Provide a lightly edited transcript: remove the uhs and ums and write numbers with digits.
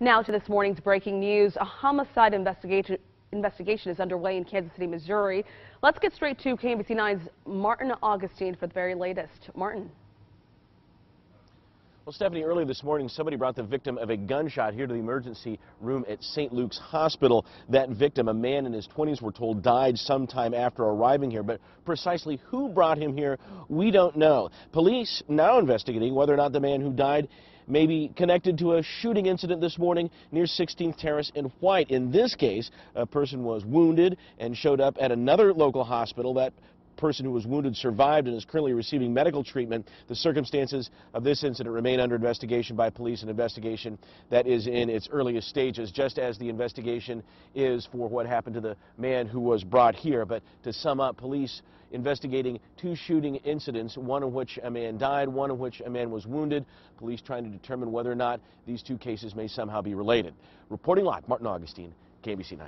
Now to this morning's breaking news. A homicide investigation is underway in Kansas City, Missouri. Let's get straight to KMBC 9's Martin Augustine for the very latest. Martin. Well, Stephanie, early this morning, somebody brought the victim of a gunshot here to the emergency room at St. Luke's Hospital. That victim, a man in his 20s, we're told, died sometime after arriving here. But precisely who brought him here, we don't know. Police now investigating whether or not the man who died may be connected to a shooting incident this morning near 16th Terrace and White. In this case, a person was wounded and showed up at another local hospital. That person who was wounded survived and is currently receiving medical treatment. The circumstances of this incident remain under investigation by police, an investigation that is in its earliest stages, just as the investigation is for what happened to the man who was brought here. But to sum up, police investigating two shooting incidents, one of which a man died, one of which a man was wounded. Police trying to determine whether or not these two cases may somehow be related. Reporting live, Martin Augustine, KMBC 9.